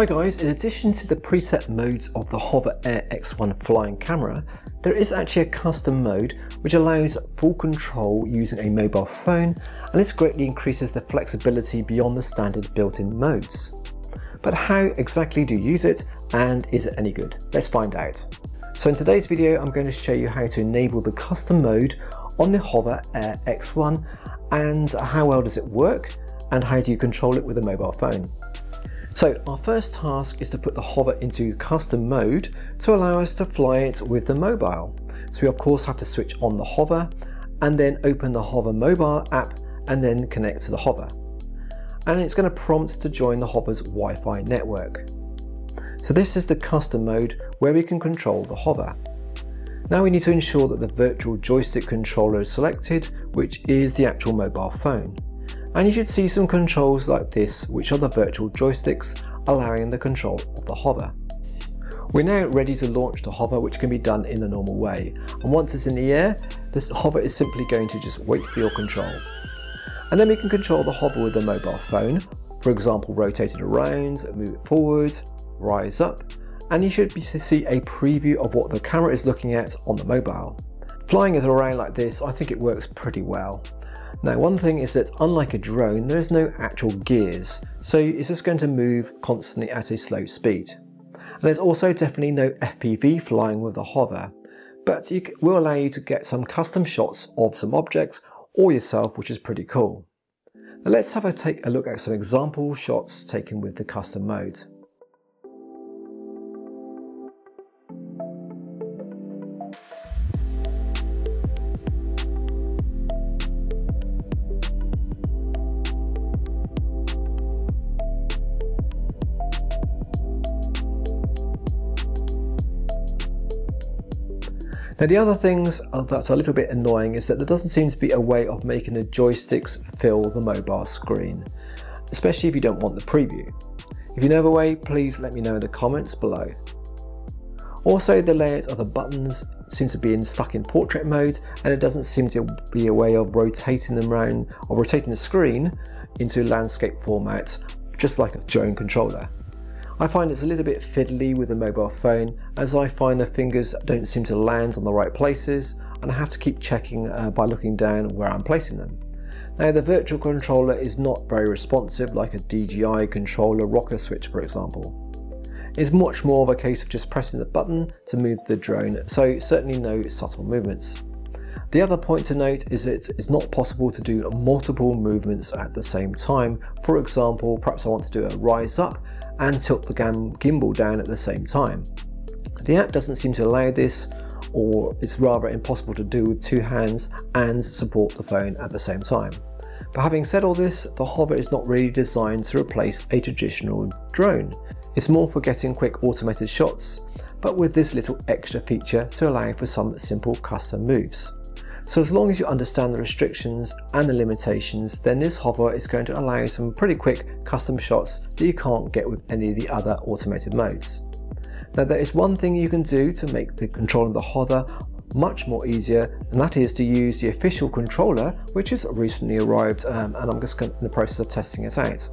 Hi guys, in addition to the preset modes of the Hover Air X1 flying camera, there is actually a custom mode which allows full control using a mobile phone, and this greatly increases the flexibility beyond the standard built-in modes. But how exactly do you use it, and is it any good? Let's find out. So in today's video, I'm going to show you how to enable the custom mode on the Hover Air X1 and how well does it work and how do you control it with a mobile phone. So our first task is to put the hover into custom mode to allow us to fly it with the mobile. So we of course have to switch on the hover and then open the hover mobile app and then connect to the hover. And it's going to prompt to join the hover's Wi-Fi network. So this is the custom mode where we can control the hover. Now we need to ensure that the virtual joystick controller is selected, which is the actual mobile phone. And you should see some controls like this, which are the virtual joysticks, allowing the control of the hover. We're now ready to launch the hover, which can be done in the normal way. And once it's in the air, this hover is simply going to just wait for your control. And then we can control the hover with the mobile phone. For example, rotate it around, move it forward, rise up, and you should be to see a preview of what the camera is looking at on the mobile. Flying it around like this, I think it works pretty well. Now one thing is that unlike a drone, there is no actual gears, so it's just going to move constantly at a slow speed. And there's also definitely no FPV flying with the hover, but it will allow you to get some custom shots of some objects or yourself, which is pretty cool. Now let's have a take a look at some example shots taken with the custom mode. Now the other things that's a little bit annoying is that there doesn't seem to be a way of making the joysticks fill the mobile screen, especially if you don't want the preview. If you know of a way, please let me know in the comments below. Also, the layout of the buttons seems to be stuck in portrait mode, and it doesn't seem to be a way of rotating them around or rotating the screen into landscape format, just like a drone controller. I find it's a little bit fiddly with the mobile phone, as I find the fingers don't seem to land on the right places, and I have to keep checking by looking down where I'm placing them. Now the virtual controller is not very responsive, like a DJI controller rocker switch for example. It's much more of a case of just pressing the button to move the drone, so certainly no subtle movements. The other point to note is it's not possible to do multiple movements at the same time. For example, perhaps I want to do a rise up and tilt the gimbal down at the same time. The app doesn't seem to allow this, or it's rather impossible to do with two hands and support the phone at the same time. But having said all this, the hover is not really designed to replace a traditional drone. It's more for getting quick automated shots, but with this little extra feature to allow for some simple custom moves. So as long as you understand the restrictions and the limitations, then this hover is going to allow some pretty quick custom shots that you can't get with any of the other automated modes. Now there is one thing you can do to make the control of the hover much more easier, and that is to use the official controller, which has recently arrived, and I'm just in the process of testing it out.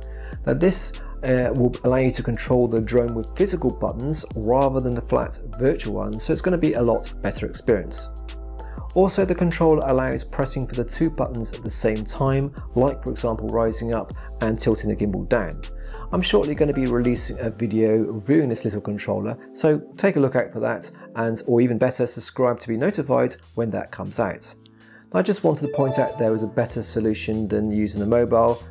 Now this will allow you to control the drone with physical buttons rather than the flat virtual ones, so it's going to be a lot better experience. Also, the controller allows pressing for the two buttons at the same time, like for example rising up and tilting the gimbal down. I'm shortly going to be releasing a video reviewing this little controller, so take a look out for that, and or even better, subscribe to be notified when that comes out. I just wanted to point out there was a better solution than using the mobile,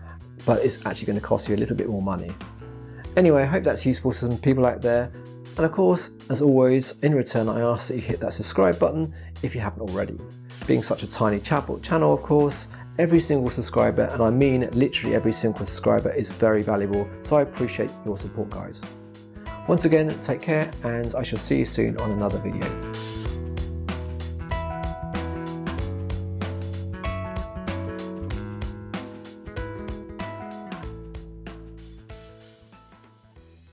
but it's actually going to cost you a little bit more money. Anyway, I hope that's useful to some people out there. And of course, as always, in return I ask that you hit that subscribe button if you haven't already. Being such a tiny channel, of course, every single subscriber, and I mean literally every single subscriber, is very valuable, so I appreciate your support guys. Once again, take care, and I shall see you soon on another video.